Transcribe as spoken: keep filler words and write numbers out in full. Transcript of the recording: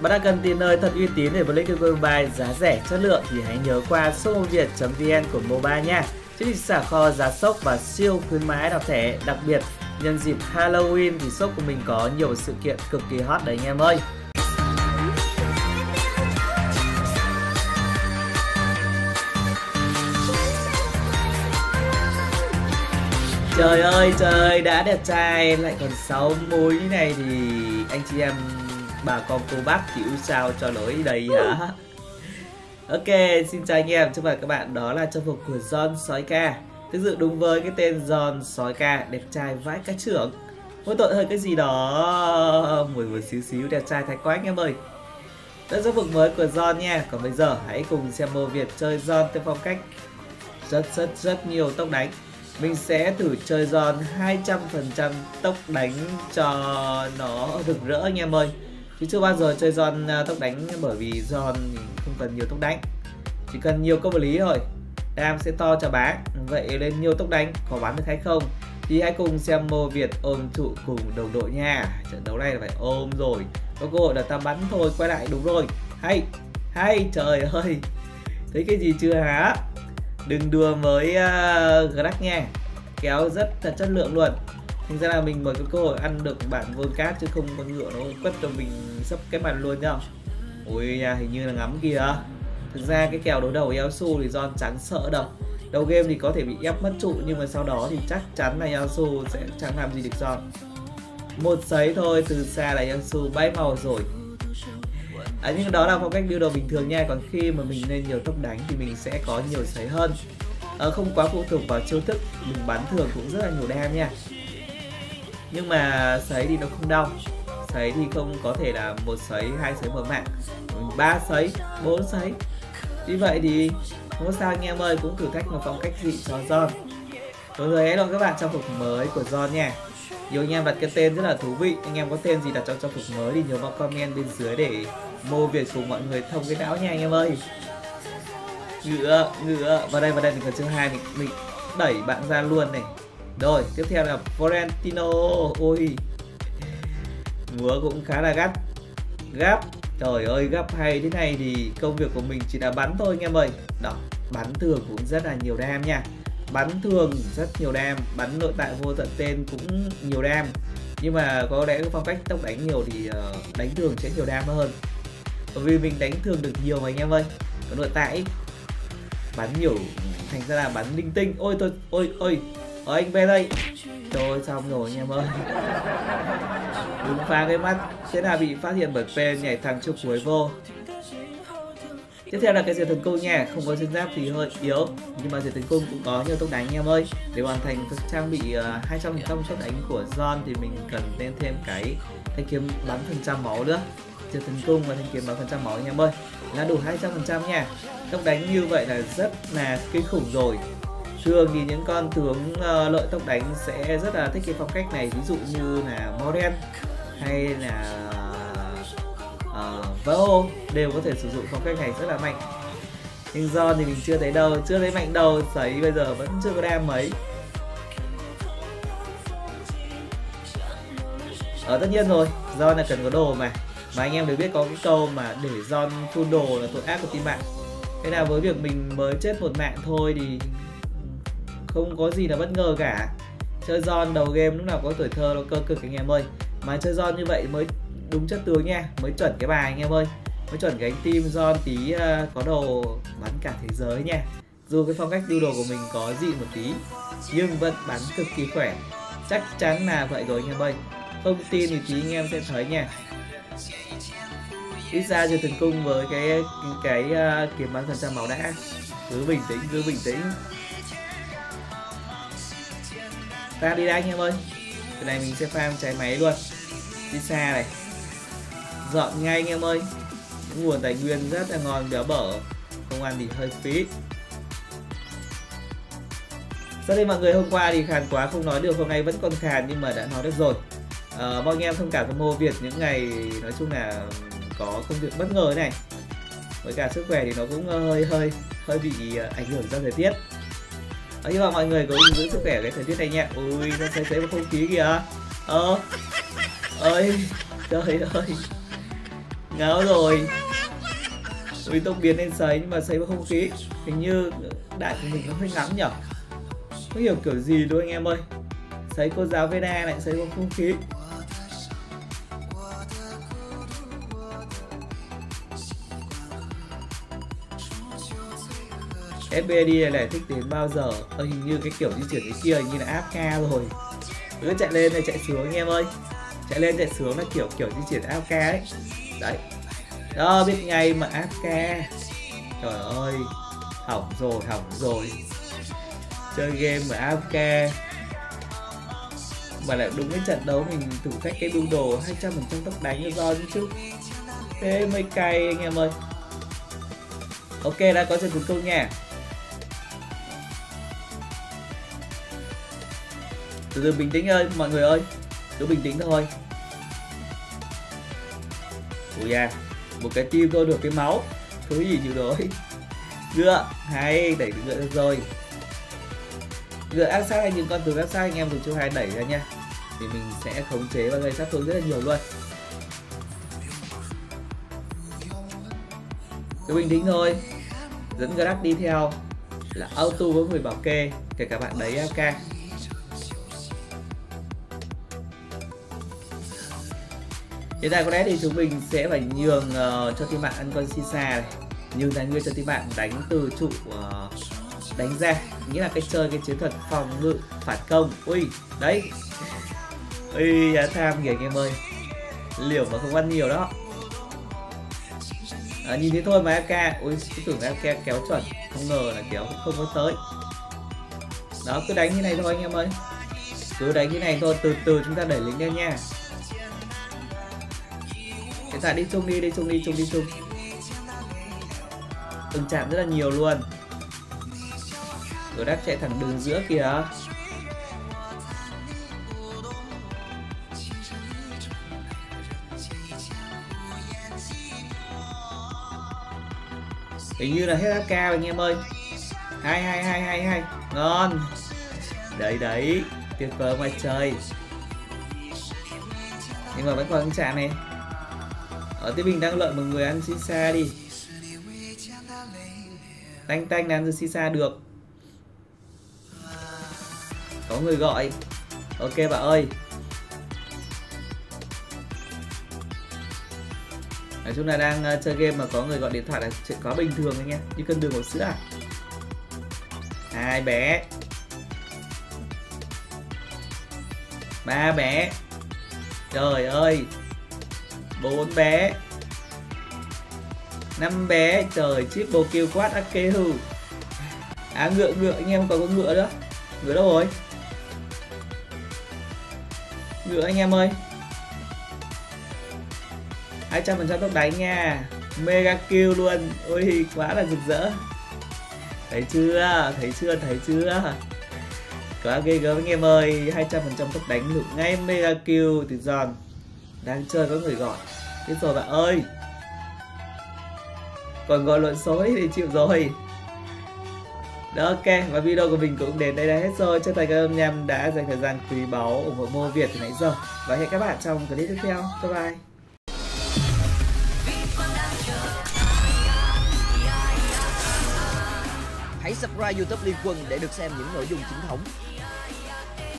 Bạn đang cần tìm nơi thật uy tín để lấy game bài giá rẻ chất lượng thì hãy nhớ qua shop mô việt chấm vn của Mobile nha. Chương trình xả kho giá sốc và siêu khuyến mãi đọc thẻ, đặc biệt nhân dịp Halloween thì shop của mình có nhiều sự kiện cực kỳ hot đấy anh em ơi. Trời ơi trời, đã đẹp trai lại còn sáu múi như này thì anh chị em bà con cô bác chịu sao cho lỗi đầy hả? Ok, xin chào anh em, chúc mừng các bạn, đó là trang phục của John sói ca. Thực sự đúng với cái tên John sói ca, đẹp trai vãi cá trưởng. Mỗi tội hơi cái gì đó mùi mùi xíu xíu đẹp trai thái quá anh em ơi. Đó là trang phục mới của John nha. Còn bây giờ hãy cùng xem Mô Việt chơi John theo phong cách rất rất rất nhiều tốc đánh. Mình sẽ thử chơi John hai trăm phần trăm tốc đánh cho nó rực rỡ anh em ơi. Chứ chưa bao giờ chơi John tốc đánh, bởi vì John không cần nhiều tốc đánh, chỉ cần nhiều câu lý thôi. Đam sẽ to cho bá, vậy lên nhiều tốc đánh có bắn được hay không thì hãy cùng xem Mô Việt ôm trụ cùng đồng đội nha. Trận đấu này là phải ôm rồi, có cơ hội là ta bắn thôi. Quay lại, đúng rồi, hay hay, trời ơi thấy cái gì chưa hả? Đừng đùa với uh, Greg nha, kéo rất là chất lượng luôn. Thành ra là mình mới có cơ hội ăn được bản Volcat chứ không con ngựa nó quất cho mình sắp cái mặt luôn nhá. Ôi nha, hình như là ngắm kìa. Thực ra cái kèo đối đầu với Yasu thì John chẳng sợ đâu. Đầu game thì có thể bị ép mất trụ, nhưng mà sau đó thì chắc chắn là Yasu sẽ chẳng làm gì được John. Một sấy thôi, từ xa là Yasu bay màu rồi. À, nhưng đó là phong cách build đồ bình thường nha. Còn khi mà mình lên nhiều tốc đánh thì mình sẽ có nhiều sấy hơn, à, không quá phụ thuộc vào chiêu thức. Mình bắn thường cũng rất là nhiều đam nha, nhưng mà sấy thì nó không đau. Sấy thì không có thể là một sấy, hai sấy mở mạng, ba sấy, bốn sấy. Như vậy thì không có sao anh em ơi, cũng thử thách một phong cách dị cho John. Mọi người hãy đón các bạn trang phục mới của John nha. Nhiều anh em đặt cái tên rất là thú vị. Anh em có tên gì đặt cho trang phục mới thì nhớ vào comment bên dưới để Mô Việt cùng mọi người thông cái não nha anh em ơi. Ngựa, ngựa, vào đây, vào đây, mình cần chương hai, mình, mình đẩy bạn ra luôn này. Rồi, tiếp theo là Florentino Ui. Múa cũng khá là gắt. Gáp, trời ơi, gáp hay thế này thì công việc của mình chỉ là bắn thôi anh em ơi. Đó, bắn thường cũng rất là nhiều đam nha. Bắn thường rất nhiều đam, bắn nội tại vô tận tên cũng nhiều đam. Nhưng mà có lẽ phong cách tốc đánh nhiều thì đánh thường sẽ nhiều đam hơn, bởi vì mình đánh thường được nhiều mà anh em ơi. Còn nội tại bắn nhiều, thành ra là bắn linh tinh. Ôi tôi, ôi, ôi ở anh về đây. Trời, xong rồi anh em ơi. Đúng phá cái mắt. Thế là bị phát hiện bởi P nhảy thẳng trước cuối vô. Tiếp theo là cái diệt thần cung nha. Không có chân giáp thì hơi yếu, nhưng mà diệt thần cung cũng có nhiều tốc đánh anh em ơi. Để hoàn thành trang bị hai trăm phần trăm tốc đánh của John thì mình cần nên thêm cái thanh kiếm bắn phần trăm máu nữa. Diệt thần cung và thanh kiếm bắn phần trăm máu anh em ơi, là đủ hai trăm phần trăm nha. Tốc đánh như vậy là rất là kinh khủng rồi. Thường thì những con tướng uh, lợi tốc đánh sẽ rất là thích cái phong cách này, ví dụ như là Mordek hay là uh, Võ Hô đều có thể sử dụng phong cách này rất là mạnh. Nhưng John thì mình chưa thấy đâu, chưa thấy mạnh đâu, sấy bây giờ vẫn chưa có đam mấy. Ờ, tất nhiên rồi, John là cần có đồ mà. Mà anh em đều biết có cái câu mà để John full đồ là tội ác của team bạn. Thế là với việc mình mới chết một mạng thôi thì không có gì là bất ngờ cả. Chơi John đầu game lúc nào có tuổi thơ nó cơ cực anh em ơi. Mà chơi John như vậy mới đúng chất tướng nha, mới chuẩn cái bài anh em ơi, mới chuẩn cái team John tí. Uh, có đồ bắn cả thế giới nha. Dù cái phong cách đu đồ của mình có dị một tí nhưng vẫn bắn cực kỳ khỏe. Chắc chắn là vậy rồi anh em ơi, không tin thì tí anh em sẽ thấy nha. Ít ra chưa từng cung với cái cái uh, kiếm bắn phần trăm máu đã. Cứ bình tĩnh, cứ bình tĩnh. Ta đi đã anh em ơi. Cái này mình sẽ farm trái máy luôn. Đi xa này, dọn ngay anh em ơi. Những nguồn tài nguyên rất là ngon béo bở, không ăn thì hơi phí. Sau đây mọi người, hôm qua thì khàn quá không nói được, hôm nay vẫn còn khàn nhưng mà đã nói được rồi. à, Mọi anh em thông cảm cho Mô Việt những ngày nói chung là có công việc bất ngờ này. Với cả sức khỏe thì nó cũng hơi hơi hơi bị ảnh hưởng do thời tiết. Ờ, hy vọng mọi người có giữ sức khỏe cái thời tiết này nha. Ui, nó xoáy xoáy vào không khí kìa. Ờ Ơi, trời ơi. Ngáo rồi. Ui, tốc biến lên sấy nhưng mà sấy không khí. Hình như đạn của mình nó hơi ngắn nhở. Không hiểu kiểu gì luôn anh em ơi. Sấy cô giáo Veda lại sấy không khí. ép bê đê này thích đến bao giờ? Ờ, hình như cái kiểu di chuyển cái kia hình như là áp ca rồi. Cứ chạy lên này chạy xuống anh em ơi. Chạy lên chạy xuống là kiểu kiểu di chuyển áp ca ấy. Đấy. Đó biết ngay mà áp ca. Trời ơi. Hỏng rồi, hỏng rồi. Chơi game mà áp ca. Mà lại đúng cái trận đấu mình thử thách cái đu đồ hai trăm phần trăm tốc đánh cho do chứ. Thế mới cay anh em ơi. Ok đã có trận cuối cùng nha. Từ từ bình tĩnh ơi mọi người ơi, cứ bình tĩnh thôi. Ui à, một cái tim tôi được cái máu, thứ gì chịu nổi. Ngựa, hay đẩy được ngựa được rồi. Ngựa áp sát hay những con từ áp sát anh em dùng chiêu hai đẩy ra nha, thì mình sẽ khống chế và gây sát thương rất là nhiều luôn. Cứ bình tĩnh thôi, dẫn Grab đi theo là auto với người bảo kê, kể cả bạn đấy a ca. Hiện tại có lẽ thì chúng mình sẽ phải nhường uh, cho team bạn ăn con Sisa này, nhường tài nguyên cho team bạn đánh từ trụ uh, đánh ra, nghĩa là cách chơi cái chiến thuật phòng ngự phản công. Ui đấy, ui đã tham kìa anh em ơi, liều mà không ăn nhiều đó. À, nhìn thế thôi mà a ca, ui tưởng a ca kéo chuẩn, không ngờ là kéo không có tới. Đó cứ đánh như này thôi anh em ơi, cứ đánh như này thôi, từ từ chúng ta đẩy lính lên nha. Hiện tại đi chung đi, đi chung đi chung đi chung. Từng chạm rất là nhiều luôn. Rồi đáp chạy thẳng đường giữa kìa. Hình như là hết áp cao anh em ơi. Hai hai hai hai hai. Ngon. Đấy đấy, tuyệt vời ngoài trời. Nhưng mà vẫn còn những chạm này. Ở tiếp mình đang lợi một người ăn sisa đi. Tanh tanh là ăn sisa được. Có người gọi. Ok bà ơi. Nói chung là đang chơi game mà có người gọi điện thoại là chuyện quá bình thường anh em. Như cân đường hộp sữa à. Hai bé. Ba bé. Trời ơi. Bốn bé. Năm bé. Trời, triple kill quát Akehu. À ngựa ngựa anh em, còn con ngựa nữa. Ngựa đâu rồi? Ngựa anh em ơi. Hai trăm phần trăm tốc đánh nha. Mega kill luôn. Ui quá là rực rỡ. Thấy chưa? Thấy chưa? Thấy chưa? Quá ghê gớm anh em ơi. Hai trăm phần trăm tốc đánh được ngay mega kill từ John. Đang chơi có người gọi. Thế rồi bạn ơi. Còn gọi lộn số thì chịu rồi. Đó, ok và video của mình cũng đến đây là hết rồi. Chân thành cảm ơn em đã dành thời gian quý báu ủng hộ mô Việt từ nãy giờ. Và hẹn các bạn trong clip tiếp theo. Bye bye. Hãy subscribe YouTube Liên Quân để được xem những nội dung chính thống.